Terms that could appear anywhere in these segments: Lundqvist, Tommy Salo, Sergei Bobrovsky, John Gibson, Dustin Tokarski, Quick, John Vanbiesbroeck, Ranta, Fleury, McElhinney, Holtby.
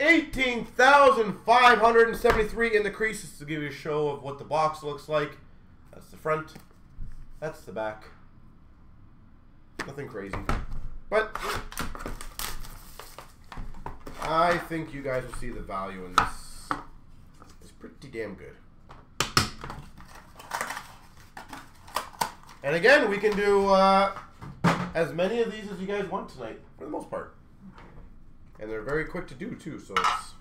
18,573 in the crease. This is to give you a show of what the box looks like. That's the front. That's the back. Nothing crazy. But I think you guys will see the value in this. It's pretty damn good. And again, we can do as many of these as you guys want tonight, for the most part. And they're very quick to do, too, so it's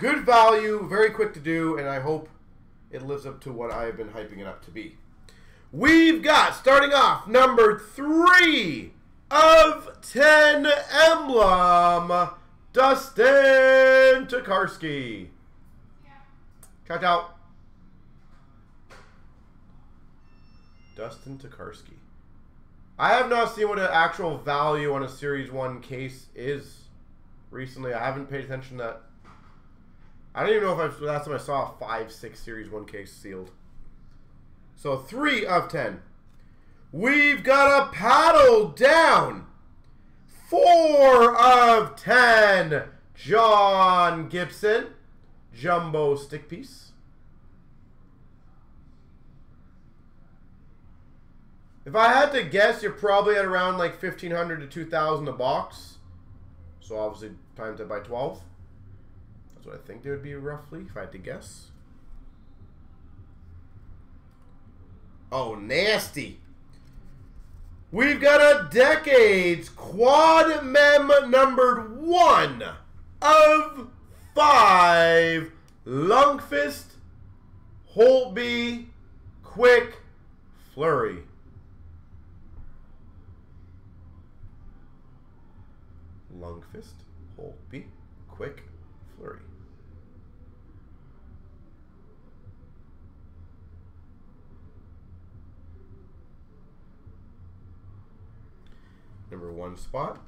good value, very quick to do, and I hope it lives up to what I've been hyping it up to be. We've got, starting off, number 3 of 10 emblem, Dustin Tokarski. Yeah. Count out. Dustin Tokarski. I have not seen what an actual value on a Series 1 case is recently. I haven't paid attention to that. I don't even know if I, last time I saw a 5-6 Series 1 case sealed. So 3 of 10. We've got a paddle down. 4 of 10. John Gibson. Jumbo stick piece. If I had to guess, you're probably at around like 1,500 to 2,000 a box. So obviously times that by 12. That's what I think they would be roughly, if I had to guess. Oh, nasty. We've got a Decades Quad Mem numbered 1 of 5. Lundqvist, Holtby, Quick, Fleury. Lundqvist, Holtby, Quick, Fleury. Number 1 spot.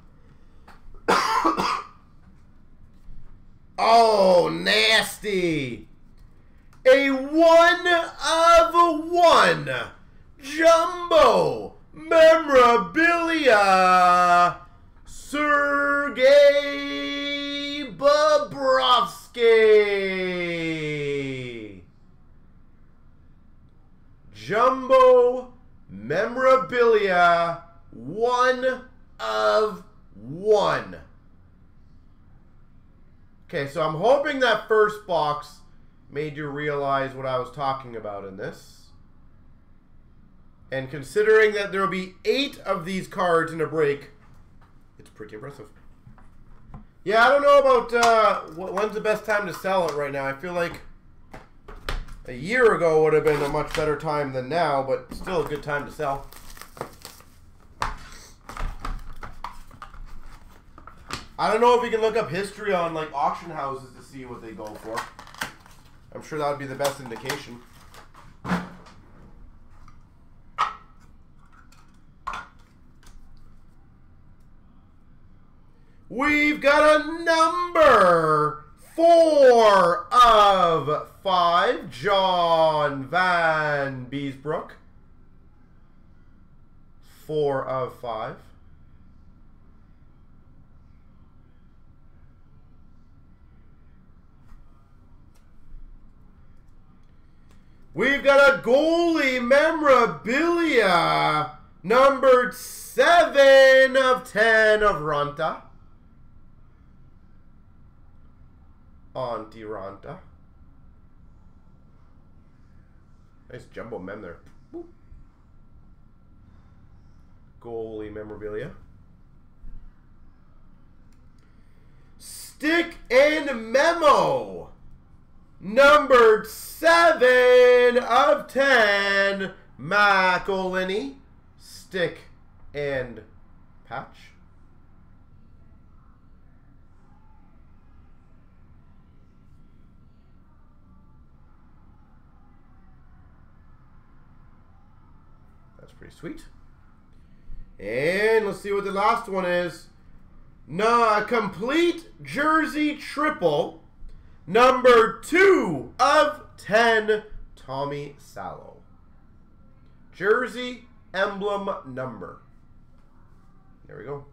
Oh, nasty. A 1 of 1 jumbo memorabilia. Sergei Bobrovsky. Jumbo memorabilia 1 of 1. Okay, so I'm hoping that first box made you realize what I was talking about in this. And considering that there will be 8 of these cards in a break, it's pretty impressive. Yeah, I don't know about when's the best time to sell it right now. I feel like a year ago would have been a much better time than now, but still a good time to sell. I don't know if you can look up history on like auction houses to see what they go for. I'm sure that would be the best indication. We've got a number 4 of 5, John Vanbiesbroeck. 4 of 5. We've got a goalie memorabilia, numbered 7 of 10 of Ranta. Auntie Ranta. Nice jumbo mem there. Boop. Goalie memorabilia. Stick and memo. Numbered 7 of 10. McElhinney. Stick and patch. Pretty sweet. And let's see what the last one is. No, a complete jersey triple, number 2 of 10, Tommy Salo. Jersey emblem number. There we go.